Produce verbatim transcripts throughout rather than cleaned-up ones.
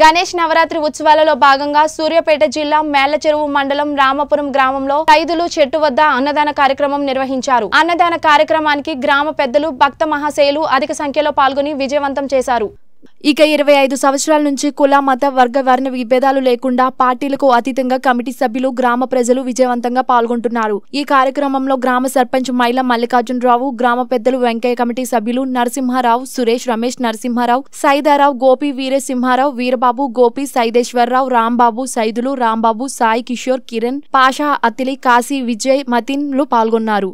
గణేష్ నవరాత్రి ఉత్సవాలలో భాగంగా సూర్యాపేట జిల్లా మేళ్ళచెరువు మండలం రామాపురం గ్రామంలో ఐదులు చెట్టు వద్ద అన్నదాన కార్యక్రమం నిర్వహించారు. అన్నదాన కార్యక్రమానికి గ్రామ పెద్దలు భక్త మహాశయులు అధిక సంఖ్యలో పాల్గొని విజయవంతం చేశారు. ఇక ఇరవై ఐదు సంవత్సరాల నుంచి కుల మత వర్గ వర్ణ విభేదాలు లేకుండా పార్టీలకు అతీతంగా కమిటీ సభ్యులు గ్రామ ప్రజలు విజయవంతంగా పాల్గొంటున్నారు. ఈ కార్యక్రమంలో గ్రామ సర్పంచ్ మైల మల్లికార్జునరావు, గ్రామ పెద్దలు వెంకయ్య, కమిటీ సభ్యులు నరసింహారావు, సురేష్, రమేష్, నరసింహారావు, సైదారావు, గోపి, వీరసింహారావు, వీరబాబు, గోపి, సైదేశ్వరరావు, రాంబాబు, సైదులు, రాంబాబు, సాయి కిషోర్, కిరణ్, పాషా, అతిలి, కాశీ, విజయ్, మతిన్లు పాల్గొన్నారు.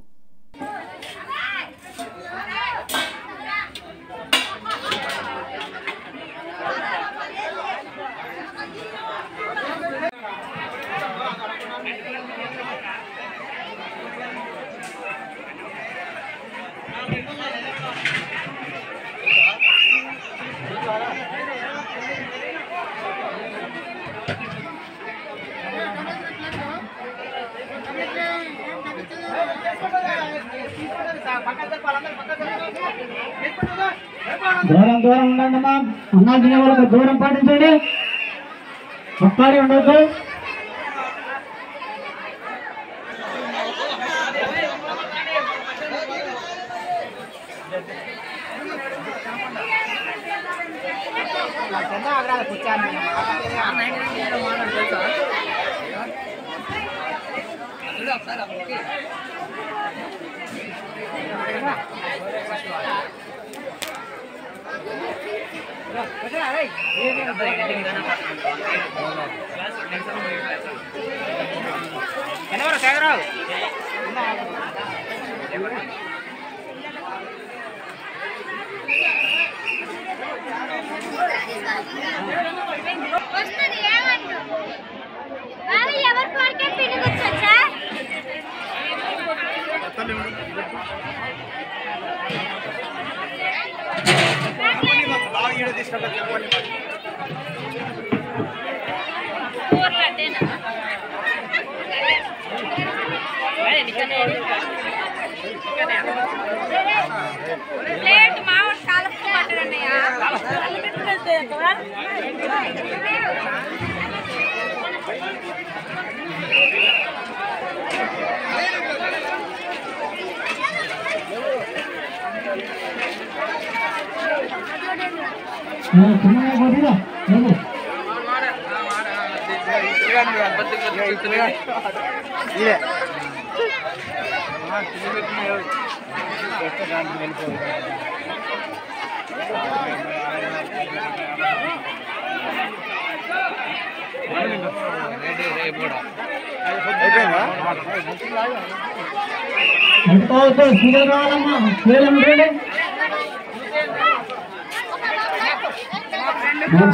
దూరం దూరం ఉండండి అమ్మా. అన్నా తినే వాళ్ళకు దూరం పాటించండి. ఒక్కసారి ఉండొద్దు.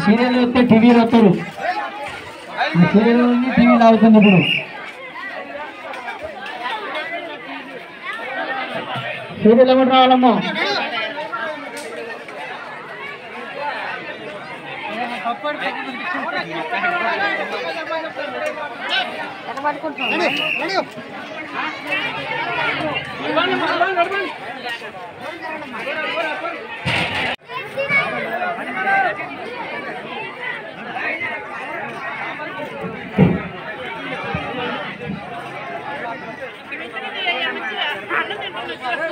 సీరియల్ వస్తే టీవీలో వస్తారు. సీరియల్ టీవీలో అవుతుంది. ఇప్పుడు సీరియల్ ఎవరు రావాలమ్మా?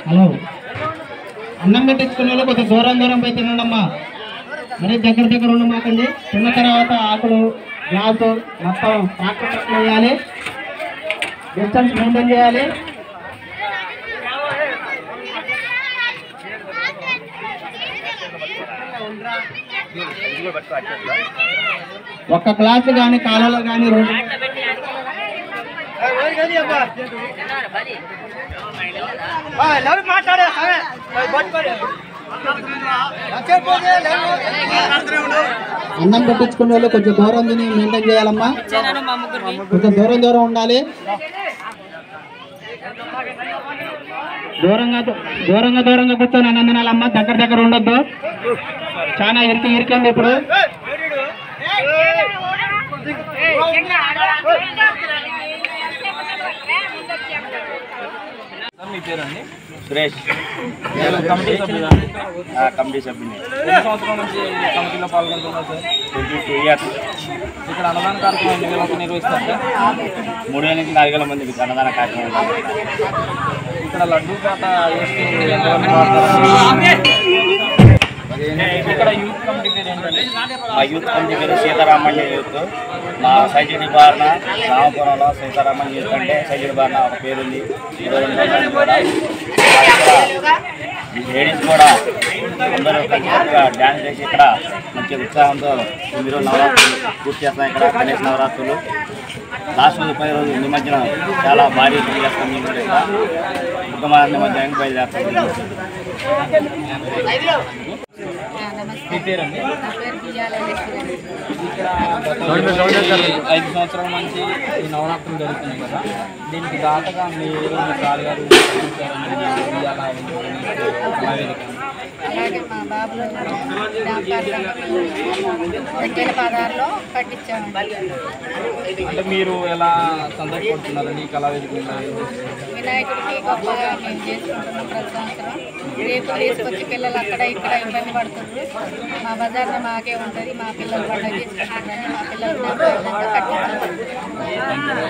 హలో, అన్నం పెట్టించుకునే వాళ్ళు కొంచెం దూరం దూరం పోయి తినండమ్మా. మరి దగ్గర దగ్గర ఉండమాకండి. తిన్న తర్వాత ఆకులు గ్లాసు మొత్తం ట్రాక్టర్ ట్రక్లు వేయాలి. డిస్టెన్స్ మెయింటైన్ చేయాలి. ఒక్క గ్లాసు కానీ కాలంలో కానీ రోజు అన్నం పెట్టించుకునే వాళ్ళు కొంచెం దూరం తిని మెయింటైన్ చేయాలమ్మా. కొంచెం దూరం దూరం ఉండాలి. దూరంగా దూరంగా దూరంగా కూర్చొని అన్నం తినాలమ్మా. దగ్గర దగ్గర ఉండొద్దు. చాలా ఇరికి ఇరికండి. ఇప్పుడు మీ పేరు అండి? సురేష్. కమిటీ సభ్యులు. కమిటీ సభ్యులు. ఎన్ని సంవత్సరాల నుంచి కమిటీలో పాల్గొంటున్నారు సార్? Twenty two years. ఇక్కడ అన్నదాన కార్యక్రమం నిర్వహణ నిర్వహిస్తారు సార్? మూడు వేల నుంచి నాలుగు వేల మందికి అన్నదాన కార్యక్రమం. ఇక్కడ లడ్డూ పాట ఇక్కడ యూత్ కమిటీ పేరు ఏంటంటే మా యూత్ కమిటీ పేరు సీతారామణ్య యూత్. మా సైజడి బారిన రామాపురంలో సీతారామణ్య యూత్ అంటే సైజడి బారిన ఒక పేరుంది. లేడీస్ కూడా అందరూ డ్యాన్స్ చేసి ఇక్కడ మంచి ఉత్సాహంతో తొమ్మిది రోజులు నవరాత్రులు పూర్తి చేస్తాం. ఇక్కడ గణేష్ నవరాత్రులు లాస్ట్ రోజు పది రోజులు నిమజ్జనం చాలా భారీ చేస్తాం. మేము కూడా ఇక్కడ కుటుంబాల నిమజ్జనానికి బయలుదేరుతాం. మీ పేరు అండి? ఇక్కడ ఐదు సంవత్సరాల నుంచి ఈ నవరాత్రులు జరుగుతున్నాయి కదా, దీనికి దాటగా మీరు మీ కాలుగారు అలాగే మా బాబులో గంటల పాదాల్లో కట్టించాము. అంటే మీరు ఎలా సంతోషపడుతున్నారండి ఈ కళావేదిక? వినాయకుడికి గొప్పగా మేము చేసుకుంటున్నాం ప్రతి సంవత్సరం. రేపు తీసుకొచ్చి పిల్లలు అక్కడ ఇక్కడ ఇబ్బంది పడుతున్నారు. మా బజార్లో మాకే ఉంటుంది. మా పిల్లలు పండుగ చేసుకుంటున్నారని మా పిల్లలు కట్టించారు.